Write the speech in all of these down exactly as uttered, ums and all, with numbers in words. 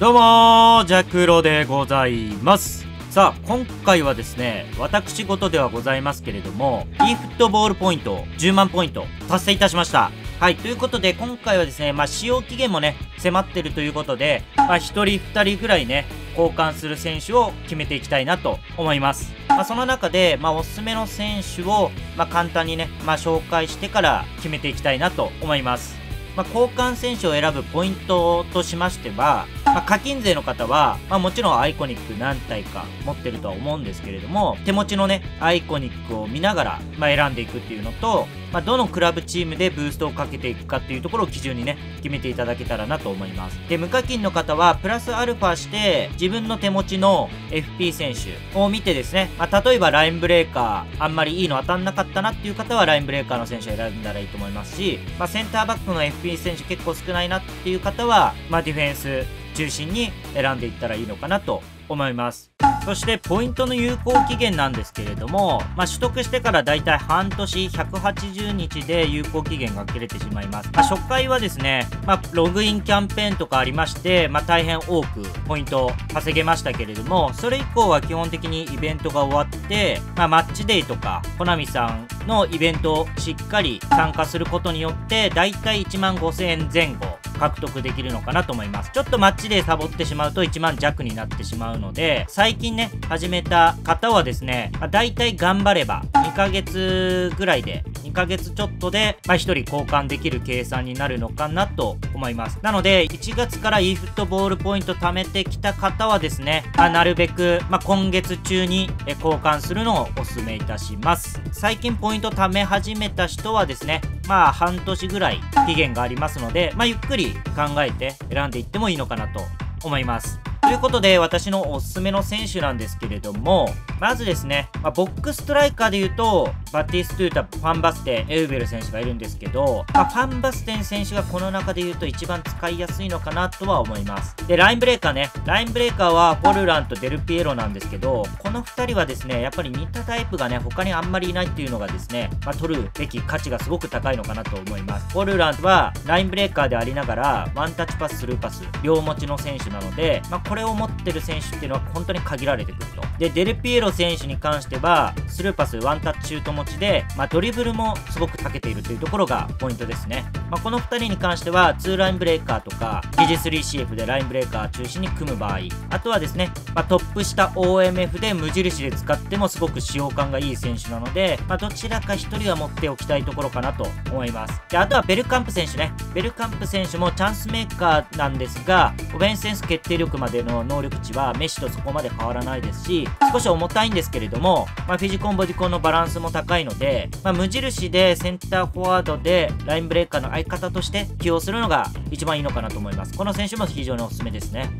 どうもー、ジャクロでございます。さあ、今回はですね、私事ではございますけれども、eフットボールポイントじゅうまんポイント達成いたしました。はい、ということで今回はですね、まあ使用期限もね、迫ってるということで、まあひとりふたりぐらいね、交換する選手を決めていきたいなと思います。まあ、その中で、まあ、おすすめの選手を、まあ、簡単にね、まあ、紹介してから決めていきたいなと思います。まあ、交換選手を選ぶポイントとしましては、まあ、課金勢の方は、まあ、もちろんアイコニック何体か持ってるとは思うんですけれども、手持ちのね、アイコニックを見ながら、まあ、選んでいくっていうのと、まあ、どのクラブチームでブーストをかけていくかっていうところを基準にね、決めていただけたらなと思います。で、無課金の方は、プラスアルファして、自分の手持ちの エフピー 選手を見てですね、まあ、例えばラインブレーカー、あんまりいいの当たんなかったなっていう方は、ラインブレーカーの選手を選んだらいいと思いますし、まあ、センターバックの エフピー選手結構少ないなっていう方は、まあ、ディフェンス中心に選んでいったらいいのかなと思います。そしてポイントの有効期限なんですけれども、まあ、取得してからだいたいはんとしひゃくはちじゅうにちで有効期限が切れてしまいます。まあ、初回はですね、まあ、ログインキャンペーンとかありまして、まあ、大変多くポイントを稼げましたけれども、それ以降は基本的にイベントが終わって、まあ、マッチデーとかコナミさんのイベントをしっかり参加することによってだいたいいちまんごせんえん前後獲得できるのかなと思います。ちょっとマッチでサボってしまうといちまんじゃくになってしまうので、最近ね始めた方はですね、まあ、大体頑張ればにかげつぐらいでにかげつちょっとで、まあ、ひとり交換できる計算になるのかなと思います。なのでいちがつから e フットボールポイント貯めてきた方はですね、まあ、なるべく、まあ、今月中に交換するのをお勧めいたします。最近ポイント貯め始めた人はですね、まあはんとしぐらい期限がありますので、まあ、ゆっくり考えて選んでいってもいいのかなと思います。ということで私のおすすめの選手なんですけれども、まずですね、まあ、ボックスストライカーで言うとバティストゥータ、ファンバステン、エウベル選手がいるんですけど、まあ、ファンバステン選手がこの中で言うと一番使いやすいのかなとは思います。で、ラインブレーカーね、ラインブレーカーはフォルランとデルピエロなんですけど、このふたりはですねやっぱり似たタイプがね他にあんまりいないっていうのがですね、まあ、取るべき価値がすごく高いのかなと思います。フォルランはラインブレーカーでありながらワンタッチパス、スルーパス両持ちの選手なので、まあ、これを持ってる選手っていうのは本当に限られてくると。で、デルピエロ選手に関してはスルーパス、ワンタッチシュート持ちで、まあ、ドリブルもすごく長けているというところがポイントですね。まあ、このふたりに関してはツーラインブレーカーとか ビージースリーシーエフ でラインブレーカー中心に組む場合、あとはですね、まあ、トップ下 オーエムエフ で無印で使ってもすごく使用感がいい選手なので、まあ、どちらかひとりは持っておきたいところかなと思います。で、あとはベルカンプ選手ね。ベルカンプ選手もチャンスメーカーなんですが、オフェンスセンス決定力までの能力値はメッシとそこまで変わらないですし、少し重たいんですけれども、まあ、フィジコンボディコンのバランスも高いので、まあ、無印でセンターフォワードでラインブレーカーの相方として起用するのが一番いいのかなと思います。この選手も非常におすすめですね。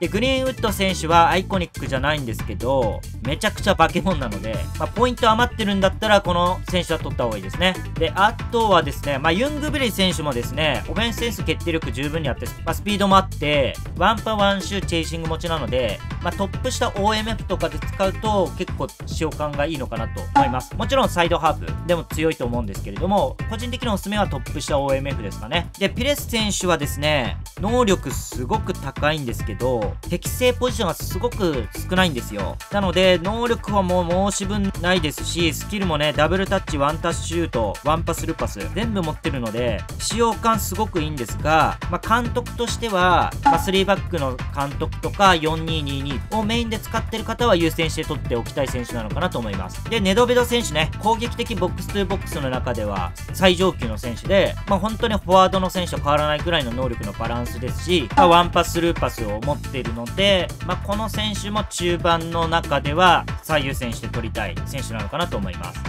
で、グリーンウッド選手はアイコニックじゃないんですけどめちゃくちゃ化け物なので、まあ、ポイント余ってるんだったらこの選手は取った方がいいですね。で、あとはですね、まあ、ユングブリ選手もですねオフェンスセンス決定力十分にあって、まあ、スピードもあってワンパワンシューチェイシング持ちなので、まあ、トップ下 オーエムエフ とかで使うと結構使用感がいいのかなと思います。もちろんサイドハーフでも強いと思うんですけれども、個人的におすすめはトップ下 オーエムエフ ですかね。で、ピレス選手はですね能力すごく高いんですけど適正ポジションがすごく少ないんですよ。なので能力はもう申し分ないですし、スキルもねダブルタッチ、ワンタッチシュート、ワンパスルーパス全部持ってるので使用感すごくいいんですが、まあ、監督としては、まあ、スリーバックの監督とか よんにーにーにー をメインで使ってる方は優先して取っておきたい選手なのかなと思います。で、ネドベド選手ね、攻撃的ボックスにボックスの中では最上級の選手で、まあ、本当にフォワードの選手と変わらないくらいの能力のバランスですし、まあ、ワンパスルーパスを持っているので、まあ、この選手も中盤の中では最優先して取りたい選手なのかなと思います。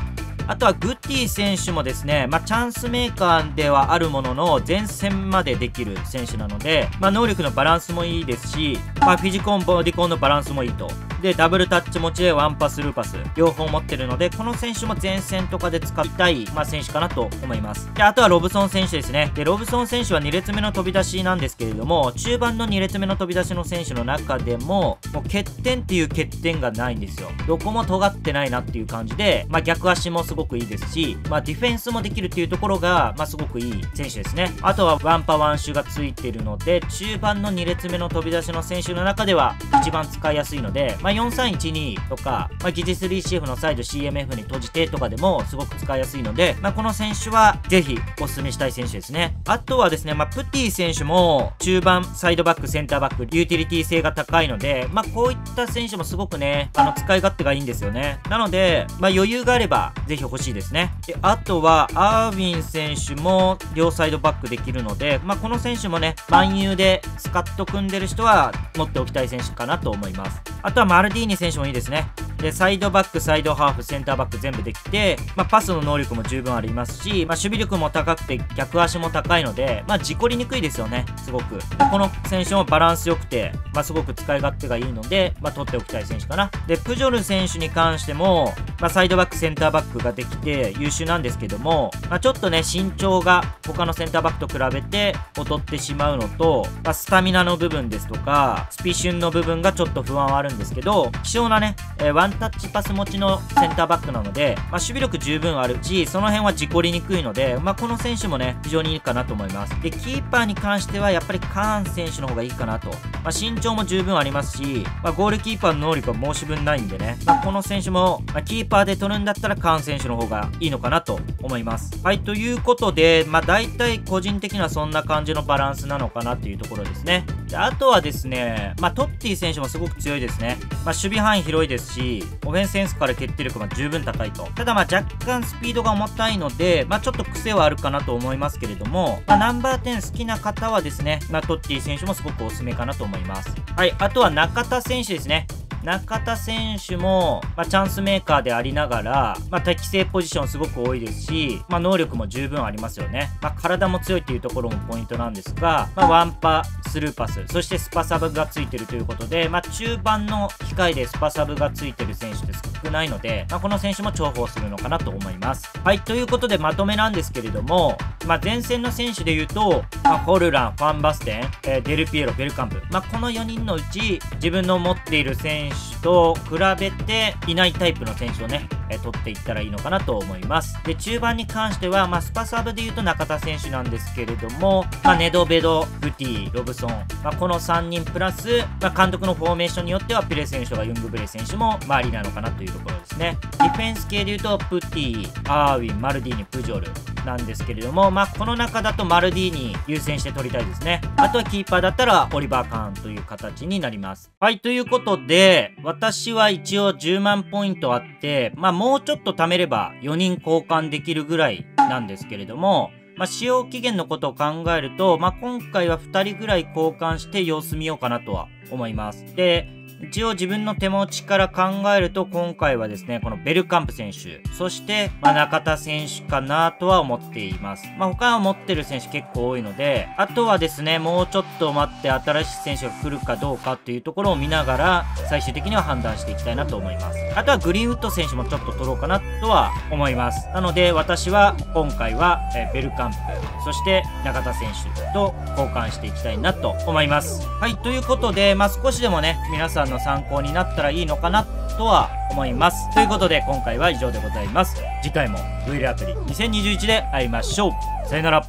あとはグッティ選手もですね、まあ、チャンスメーカーではあるものの前線までできる選手なので、まあ、能力のバランスもいいですし、まあ、フィジコンボディコンのバランスもいいと。でダブルタッチ持ちでワンパスルーパス両方持ってるので、この選手も前線とかで使いたい、まあ、選手かなと思います。であとはロブソン選手ですね。でロブソン選手はに列目の飛び出しなんですけれども、中盤のに列目の飛び出しの選手の中でももう欠点っていう欠点がないんですよ。どこも尖ってないなっていう感じで、まあ、逆足もすごくいいですし、まあ、ディフェンスもできるっていうところが、まあ、すごくいい選手ですね。あとはワンパワンシュがついてるので、中盤のに列目の飛び出しの選手の中では一番使いやすいので、まあ、よんさんいちに とか、まあ、技術 スリーシーエフ のサイド シーエムエフ に閉じてとかでもすごく使いやすいので、まあ、この選手はぜひおすすめしたい選手ですね。あとはですね、まあ、プティ選手も中盤サイドバックセンターバックユーティリティ性が高いので、まあ、こういった選手もすごくね、あの使い勝手がいいんですよね。なので、まあ、余裕があればぜひ欲しいですね。であとはアーウィン選手も両サイドバックできるので、まあ、この選手もね、万有でスカッと組んでる人は持っておきたい選手かなと思います。あとはマルディーニ選手もいいですね。でサイドバックサイドハーフセンターバック全部できて、まあ、パスの能力も十分ありますし、まあ、守備力も高くて逆足も高いので、まあ、事故りにくいですよね、すごく。この選手もバランス良くて、まあ、すごく使い勝手がいいので、まあ、取っておきたい選手かな。でプジョル選手に関しても、まあ、サイドバックセンターバックができて優秀なんですけども、まあ、ちょっとね身長が他のセンターバックと比べて劣ってしまうのと、まあ、スタミナの部分ですとかスピシュンの部分がちょっと不安はあるんですけど、希少なね、えー、ワンタッチパス持ちのセンターバックなので、まあ、守備力十分あるし、その辺は事故りにくいので、まあ、この選手もね非常にいいかなと思います。でキーパーに関してはやっぱりカーン選手の方がいいかなと、まあ、身長も十分ありますし、まあ、ゴールキーパーの能力は申し分ないんでね、まあ、この選手も、まあ、キーパーで取るんだったらカーン選手の方がいいのかなと思います。はい、ということで、まあ、大体個人的にはそんな感じのバランスなのかなっていうところですね。であとはですね、まあ、トッティ選手もすごく強いですね。まあ、守備範囲広いですし、オフェンスセンスから決定力も十分高いと。ただまあ若干スピードが重たいので、まあ、ちょっと癖はあるかなと思いますけれども、まあ、ナンバーじゅう好きな方はですね、まあ、トッティ選手もすごくおすすめかなと思います。はい、あとは中田選手ですね。中田選手も、まあ、チャンスメーカーでありながら、まあ、適正ポジションすごく多いですし、まあ、能力も十分ありますよね。まあ、体も強いっていうところもポイントなんですが、まあ、ワンパスルーパスそしてスパサブがついてるということで、まあ、中盤の機械でスパサブがついてる選手です少ないので、まあ、この選手も重宝するのかなと思います。はい、ということでまとめなんですけれども、まあ、前線の選手でいうと、まあ、ホルラン、ファンバステン、えー、デルピエロ、ベルカンプ、まあ、このよにんのうち自分の持っている選手と比べていないタイプの選手をね、えー、取っていったらいいのかなと思います。で中盤に関しては、まあ、スパサブでいうと中田選手なんですけれども、まあ、ネドベド、プティ、ロブソン、まあ、このさんにんプラス、まあ、監督のフォーメーションによってはピレ選手とかユングブレ選手もありなのかなというところですね。ディフェンス系でいうとプティ、アーウィン、マルディーニ、プジョルなんですけれども、まあ、この中だとマルディーニ優先して取りたいですね。あとはキーパーだったらオリバー・カーンという形になります。はい、ということで私は一応じゅうまんポイントあって、まあ、もうちょっと貯めればよにん交換できるぐらいなんですけれども、まあ、使用期限のことを考えると、まあ、今回はふたりぐらい交換して様子見ようかなとは思います。で一応自分の手持ちから考えると今回はですね、このベルカンプ選手、そしてまあ中田選手かなとは思っています。まあ、他は持ってる選手結構多いので、あとはですね、もうちょっと待って新しい選手が来るかどうかというところを見ながら最終的には判断していきたいなと思います。あとはグリーンウッド選手もちょっと取ろうかなとは思います。なので私は今回はベルカンプ、そして中田選手と交換していきたいなと思います。はい、ということで、まあ、少しでもね、皆さんの参考になったらいいのかなとは思います。ということで今回は以上でございます。次回も ブイエル アプリにせんにじゅういちで会いましょう。さよなら。